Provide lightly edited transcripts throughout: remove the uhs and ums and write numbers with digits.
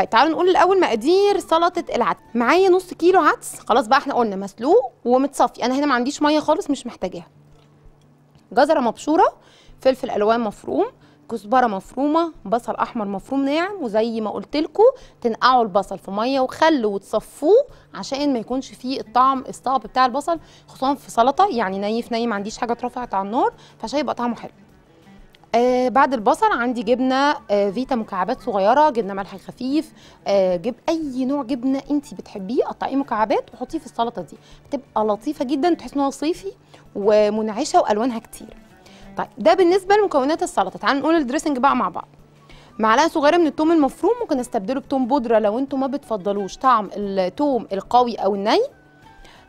طيب تعالوا نقول الاول مقادير سلطه العدس. معايا نص كيلو عدس، خلاص بقى احنا قلنا مسلوق ومتصفي، انا هنا ما عنديش ميه خالص مش محتاجاها. جزره مبشوره، فلفل الوان مفروم، كزبره مفرومه، بصل احمر مفروم ناعم، وزي ما قلت لكم تنقعوا البصل في ميه وخل وتصفوه عشان ما يكونش فيه الطعم الصعب بتاع البصل، خصوصا في سلطه يعني ني في ني، ما عنديش حاجه اترفعت على النار فعشان يبقى طعمه حلو. بعد البصل عندي جبنه فيتا مكعبات صغيره، جبنه ملح خفيف، جيب اي نوع جبنه انت بتحبيه قطعيه مكعبات وحطيه في السلطه دي، بتبقى لطيفه جدا تحس ان هو صيفي ومنعشه والوانها كتير. طيب ده بالنسبه لمكونات السلطه. تعالوا نقول الدريسنج بقى مع بعض. معلقه صغيره من الثوم المفروم، ممكن استبدله بثوم بودره لو انتم ما بتفضلوش طعم الثوم القوي او الني.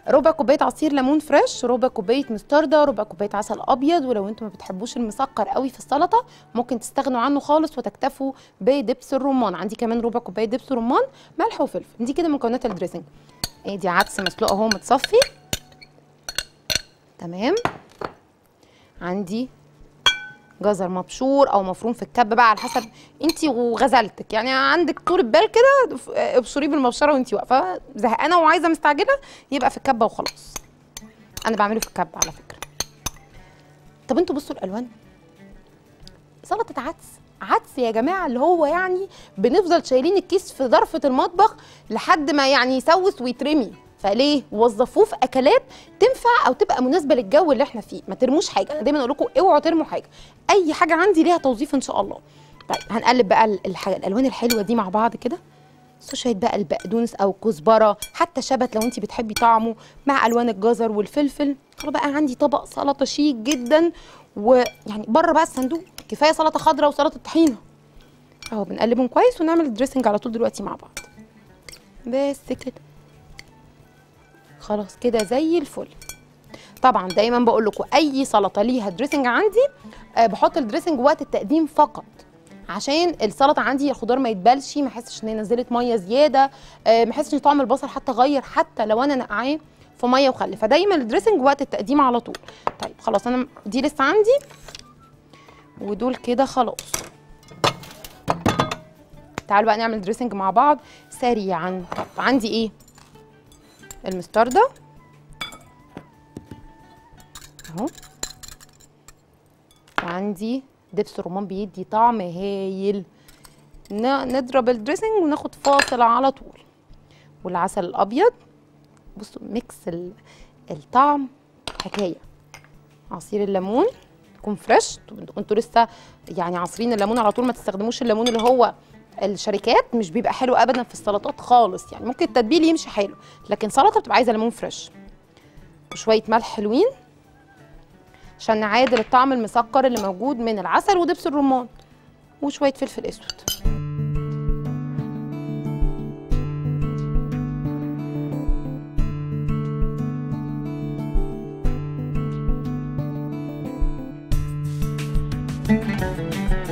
ربع كوبايه عصير ليمون فريش، ربع كوبايه مستردة، ربع كوبايه عسل ابيض، ولو انتم ما بتحبوش المسكر قوي في السلطه ممكن تستغنوا عنه خالص وتكتفوا بدبس الرمان. عندي كمان ربع كوبايه دبس رمان، ملح وفلفل. دي كده مكونات الدريسنج. ادي عدس مسلوق اهو متصفي تمام، عندي جزر مبشور او مفروم في الكب بقى على حسب انت وغزلتك، يعني عندك طول البال كده ابشريه بالمبشره وانت واقفه زهقانه وعايزه مستعجله يبقى في الكبه وخلاص. انا بعمله في الكبه على فكره. طب انتوا بصوا الالوان، سلطه عدس يا جماعه، اللي هو يعني بنفضل شايلين الكيس في ظرفه المطبخ لحد ما يعني يسوس ويترمي، فليه؟ وظفوه في اكلات تنفع او تبقى مناسبه للجو اللي احنا فيه، ما ترموش حاجه، انا دايما اقول لكم اوعوا ترموا حاجه، اي حاجه عندي ليها توظيف ان شاء الله. طيب هنقلب بقى الالوان الحلوه دي مع بعض كده، شويه بقى البقدونس او الكزبره، حتى شبت لو انت بتحبي طعمه، مع الوان الجزر والفلفل. خلاص بقى عندي طبق سلطه شيك جدا ويعني بره بقى الصندوق، كفايه سلطه خضراء وسلطه طحينه. اهو بنقلبهم كويس ونعمل الدريسنج على طول دلوقتي مع بعض. بس كده خلاص كده زي الفل. طبعا دايما بقول لكم اي سلطه ليها دريسنج عندي بحط الدريسنج وقت التقديم فقط، عشان السلطه عندي الخضار ما يتبلش، ما احسش ان هي نزلت ميه زياده، ما احسش ان طعم البصل حتى غير حتى لو انا نقعاه في ميه وخل، فدايما الدريسنج وقت التقديم على طول. طيب خلاص انا دي لسه عندي ودول كده خلاص. تعالوا بقى نعمل دريسنج مع بعض سريعا. طب عندي ايه؟ المستردة اهو، وعندي دبس الرمان بيدي طعم هايل. نضرب الدريسنج وناخد فاصل على طول. والعسل الابيض، بصوا ميكس الطعم حكايه. عصير الليمون يكون فريش، انتوا لسه يعني عصرين الليمون على طول، ما تستخدموش الليمون اللي هو الشركات، مش بيبقى حلو ابدا في السلطات خالص، يعني ممكن التتبيل يمشي حلو لكن سلطه بتبقى عايزه ليمون فريش. وشويه ملح حلوين عشان نعادل الطعم المسكر اللي موجود من العسل ودبس الرمان، وشويه فلفل اسود.